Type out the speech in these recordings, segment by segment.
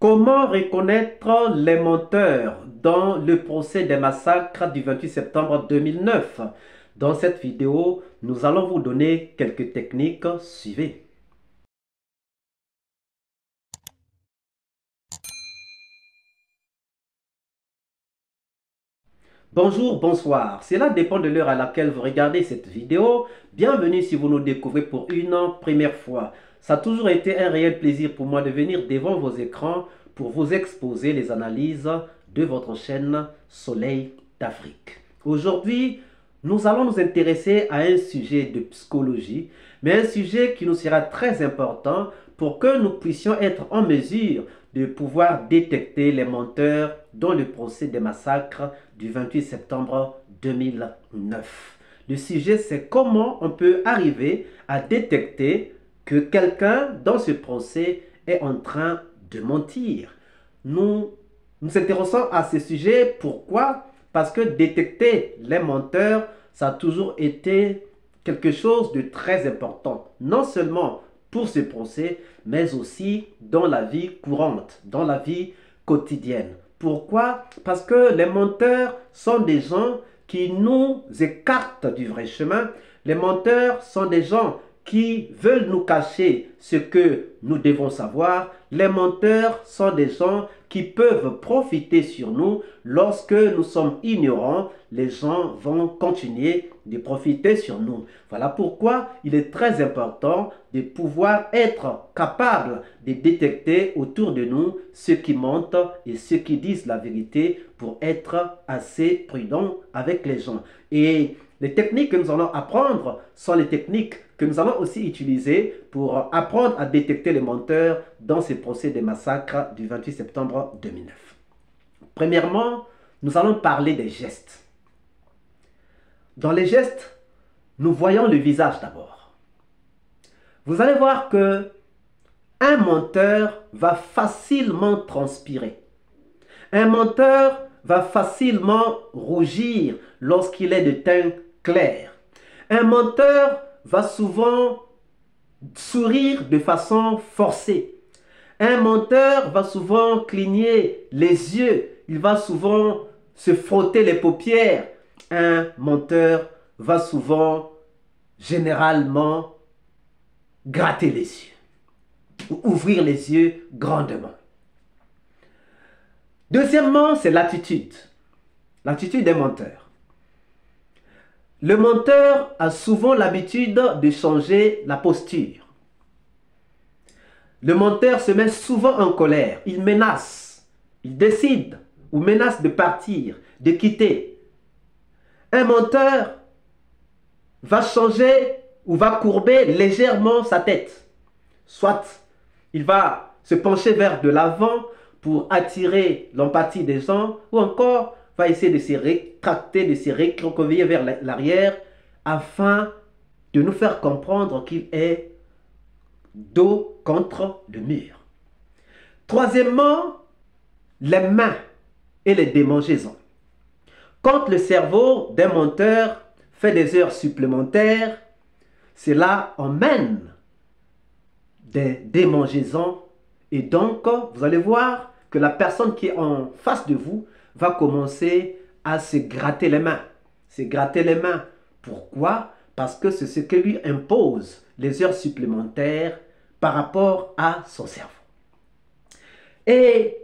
Comment reconnaître les menteurs dans le procès des massacres du 28 septembre 2009? Dans cette vidéo, nous allons vous donner quelques techniques. Suivez. Bonjour, bonsoir. Cela dépend de l'heure à laquelle vous regardez cette vidéo. Bienvenue si vous nous découvrez pour une première fois. Ça a toujours été un réel plaisir pour moi de venir devant vos écrans pour vous exposer les analyses de votre chaîne Soleil d'Afrique. Aujourd'hui, nous allons nous intéresser à un sujet de psychologie, mais un sujet qui nous sera très important pour que nous puissions être en mesure de pouvoir détecter les menteurs dans le procès des massacres du 28 septembre 2009. Le sujet, c'est comment on peut arriver à détecter que quelqu'un dans ce procès est en train de mentir. Nous nous intéressons à ce sujet. Pourquoi? Parce que détecter les menteurs, ça a toujours été quelque chose de très important. Non seulement pour ce procès, mais aussi dans la vie courante, dans la vie quotidienne. Pourquoi? Parce que les menteurs sont des gens qui nous écartent du vrai chemin. Les menteurs sont des gens qui veulent nous cacher ce que nous devons savoir. Les menteurs sont des gens qui peuvent profiter sur nous. Lorsque nous sommes ignorants, les gens vont continuer de profiter sur nous. Voilà pourquoi il est très important de pouvoir être capable de détecter autour de nous ceux qui mentent et ceux qui disent la vérité pour être assez prudent avec les gens. Et les techniques que nous allons apprendre sont les techniques que nous allons aussi utiliser pour apprendre à détecter les menteurs dans ces procès des massacres du 28 septembre 2009. Premièrement, nous allons parler des gestes. Dans les gestes, nous voyons le visage d'abord. Vous allez voir que un menteur va facilement transpirer. Un menteur va facilement rougir lorsqu'il est de teint clair. Un menteur va souvent sourire de façon forcée. Un menteur va souvent cligner les yeux. Il va souvent se frotter les paupières. Un menteur va souvent, généralement, gratter les yeux ou ouvrir les yeux grandement. Deuxièmement, c'est l'attitude. L'attitude des menteurs. Le menteur a souvent l'habitude de changer la posture. Le menteur se met souvent en colère. Il menace. Il décide ou menace de partir, de quitter. Un menteur va changer ou va courber légèrement sa tête. Soit il va se pencher vers de l'avant pour attirer l'empathie des gens, ou encore va essayer de se rétracter, de se recroqueviller vers l'arrière afin de nous faire comprendre qu'il est dos contre le mur. Troisièmement, les mains et les démangeaisons. Quand le cerveau d'un menteur fait des heures supplémentaires, cela emmène des démangeaisons et donc vous allez voir que la personne qui est en face de vous va commencer à se gratter les mains. Se gratter les mains. Pourquoi? Parce que c'est ce que lui impose les heures supplémentaires par rapport à son cerveau. Et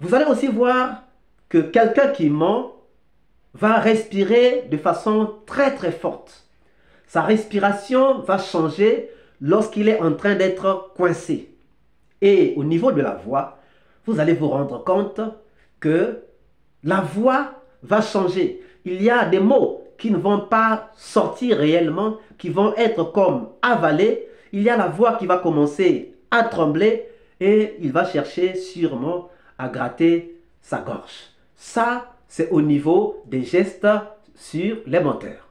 vous allez aussi voir que quelqu'un qui ment va respirer de façon très très forte. Sa respiration va changer lorsqu'il est en train d'être coincé. Et au niveau de la voix, vous allez vous rendre compte que la voix va changer. Il y a des mots qui ne vont pas sortir réellement, qui vont être comme avalés. Il y a la voix qui va commencer à trembler et il va chercher sûrement à gratter sa gorge. Ça, c'est au niveau des gestes sur les menteurs.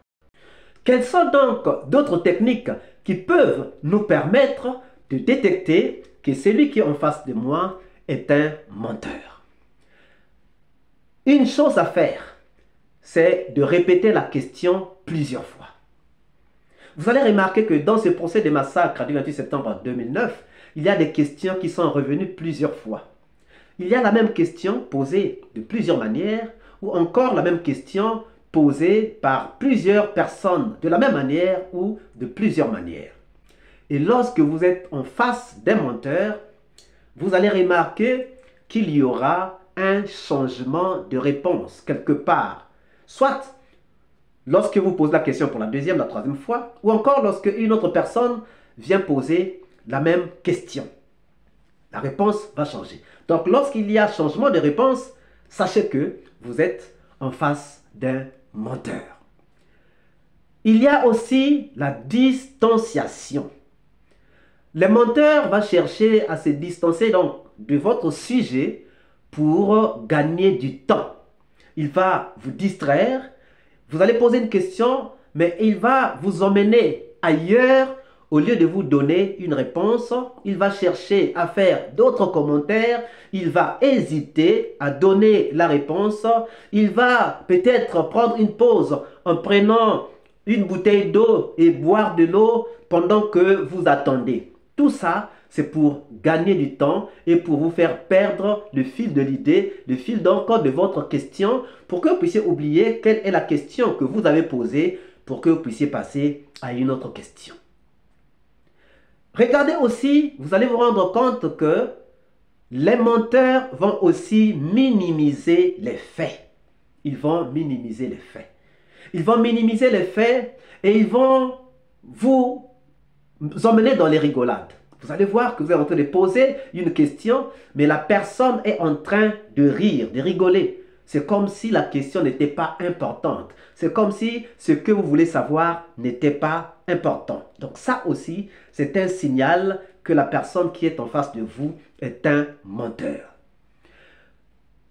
Quelles sont donc d'autres techniques qui peuvent nous permettre de détecter que celui qui est en face de moi est un menteur? Une chose à faire, c'est de répéter la question plusieurs fois. Vous allez remarquer que dans ce procès des massacres du 28 septembre 2009, il y a des questions qui sont revenues plusieurs fois. Il y a la même question posée de plusieurs manières, ou encore la même question posée par plusieurs personnes de la même manière ou de plusieurs manières. Et lorsque vous êtes en face d'un menteur, vous allez remarquer qu'il y aura un changement de réponse quelque part. Soit lorsque vous posez la question pour la deuxième, la troisième fois, ou encore lorsque une autre personne vient poser la même question. La réponse va changer. Donc lorsqu'il y a changement de réponse, sachez que vous êtes en face d'un menteur. Il y a aussi la distanciation. Le menteur va chercher à se distancer donc de votre sujet pour gagner du temps. Il va vous distraire, vous allez poser une question, mais il va vous emmener ailleurs. Au lieu de vous donner une réponse, il va chercher à faire d'autres commentaires, il va hésiter à donner la réponse, il va peut-être prendre une pause en prenant une bouteille d'eau et boire de l'eau pendant que vous attendez. Tout ça, c'est pour gagner du temps et pour vous faire perdre le fil de l'idée, le fil d'encore de votre question, pour que vous puissiez oublier quelle est la question que vous avez posée, pour que vous puissiez passer à une autre question. Regardez aussi, vous allez vous rendre compte que les menteurs vont aussi minimiser les faits. Ils vont minimiser les faits. Ils vont minimiser les faits et ils vont vous emmener dans les rigolades. Vous allez voir que vous êtes en train de poser une question, mais la personne est en train de rire, de rigoler. C'est comme si la question n'était pas importante. C'est comme si ce que vous voulez savoir n'était pas important. Donc ça aussi, c'est un signal que la personne qui est en face de vous est un menteur.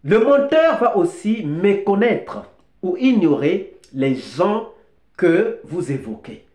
Le menteur va aussi méconnaître ou ignorer les gens que vous évoquez.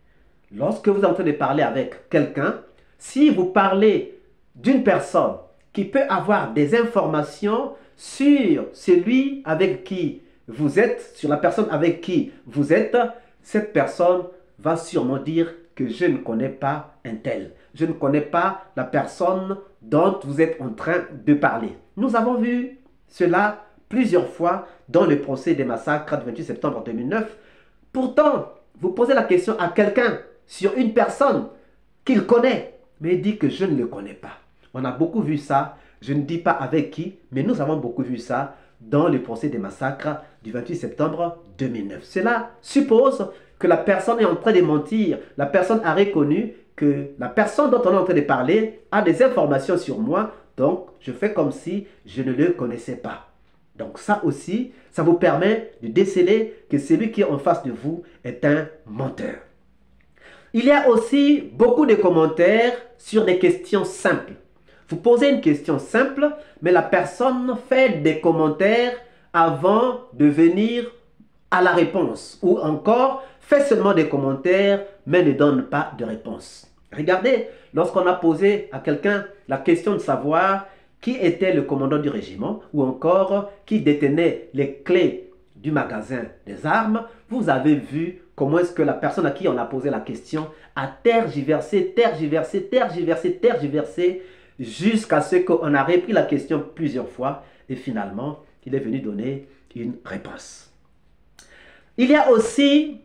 Lorsque vous entendez parler avec quelqu'un, si vous parlez d'une personne qui peut avoir des informations sur celui avec qui vous êtes, sur la personne avec qui vous êtes, cette personne va sûrement dire que je ne connais pas un tel. Je ne connais pas la personne dont vous êtes en train de parler. Nous avons vu cela plusieurs fois dans le procès des massacres du 28 septembre 2009. Pourtant, vous posez la question à quelqu'un sur une personne qu'il connaît, mais il dit que je ne le connais pas. On a beaucoup vu ça, je ne dis pas avec qui, mais nous avons beaucoup vu ça dans le procès des massacres du 28 septembre 2009. Cela suppose que la personne est en train de mentir. La personne a reconnu que la personne dont on est en train de parler a des informations sur moi, donc je fais comme si je ne le connaissais pas. Donc ça aussi, ça vous permet de déceler que celui qui est en face de vous est un menteur. Il y a aussi beaucoup de commentaires sur des questions simples. Vous posez une question simple, mais la personne fait des commentaires avant de venir à la réponse. Ou encore, fait seulement des commentaires, mais ne donne pas de réponse. Regardez, lorsqu'on a posé à quelqu'un la question de savoir qui était le commandant du régiment, ou encore qui détenait les clés du magasin des armes, vous avez vu comment est-ce que la personne à qui on a posé la question a tergiversé, jusqu'à ce qu'on a repris la question plusieurs fois et finalement, il est venu donner une réponse. Il y a aussi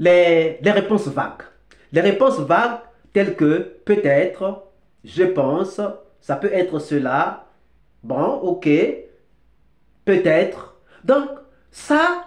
les réponses vagues. Les réponses vagues telles que peut-être, je pense, ça peut être cela, bon, ok, peut-être. Donc, ça,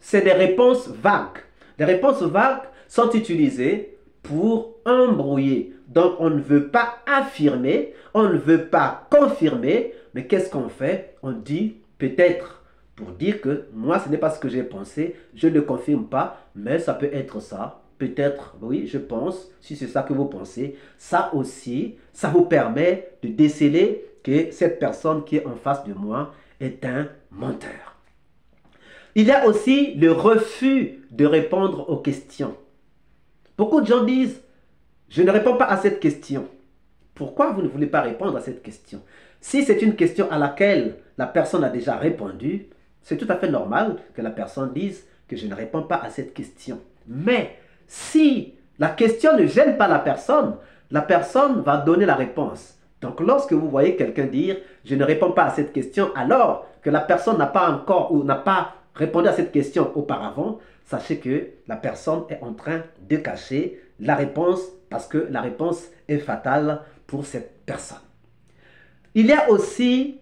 c'est des réponses vagues. Les réponses vagues sont utilisées pour embrouiller. Donc, on ne veut pas affirmer, on ne veut pas confirmer, mais qu'est-ce qu'on fait? On dit peut-être pour dire que moi, ce n'est pas ce que j'ai pensé, je ne le confirme pas, mais ça peut être ça. Peut-être, oui, je pense, si c'est ça que vous pensez. Ça aussi, ça vous permet de déceler que cette personne qui est en face de moi est un menteur. Il y a aussi le refus de répondre aux questions. Beaucoup de gens disent, je ne réponds pas à cette question. Pourquoi vous ne voulez pas répondre à cette question? Si c'est une question à laquelle la personne a déjà répondu, c'est tout à fait normal que la personne dise que je ne réponds pas à cette question. Mais si la question ne gêne pas la personne, la personne va donner la réponse. Donc lorsque vous voyez quelqu'un dire « je ne réponds pas à cette question » alors que la personne n'a pas encore ou n'a pas répondu à cette question auparavant, sachez que la personne est en train de cacher la réponse parce que la réponse est fatale pour cette personne. Il y a aussi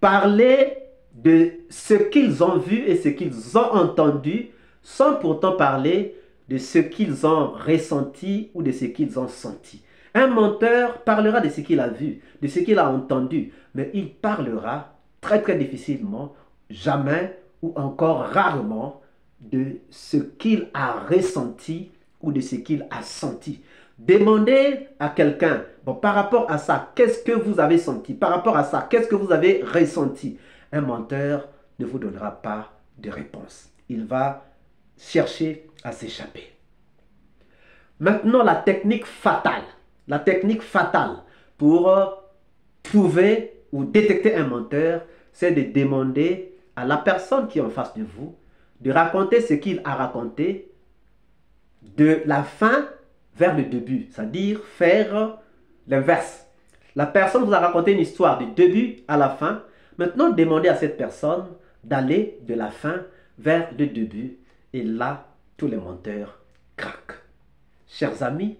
parler de ce qu'ils ont vu et ce qu'ils ont entendu sans pourtant parler de ce qu'ils ont ressenti ou de ce qu'ils ont senti. Un menteur parlera de ce qu'il a vu, de ce qu'il a entendu, mais il parlera très très difficilement, jamais ou encore rarement de ce qu'il a ressenti ou de ce qu'il a senti. Demandez à quelqu'un, bon, par rapport à ça, qu'est-ce que vous avez senti? Par rapport à ça, qu'est-ce que vous avez ressenti? Un menteur ne vous donnera pas de réponse. Il va chercher à s'échapper. Maintenant, la technique fatale pour trouver ou détecter un menteur, c'est de demander à la personne qui est en face de vous de raconter ce qu'il a raconté de la fin vers le début, c'est-à-dire faire l'inverse. La personne vous a raconté une histoire du début à la fin. Maintenant, demandez à cette personne d'aller de la fin vers le début. Et là, tous les menteurs craquent. Chers amis,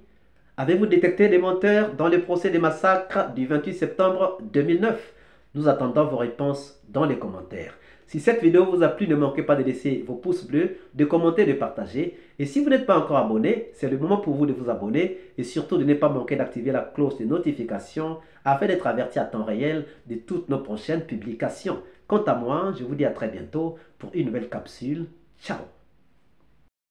avez-vous détecté des menteurs dans le procès des massacres du 28 septembre 2009? Nous attendons vos réponses dans les commentaires. Si cette vidéo vous a plu, ne manquez pas de laisser vos pouces bleus, de commenter, de partager. Et si vous n'êtes pas encore abonné, c'est le moment pour vous de vous abonner et surtout de ne pas manquer d'activer la cloche de notification afin d'être averti à temps réel de toutes nos prochaines publications. Quant à moi, je vous dis à très bientôt pour une nouvelle capsule. Ciao!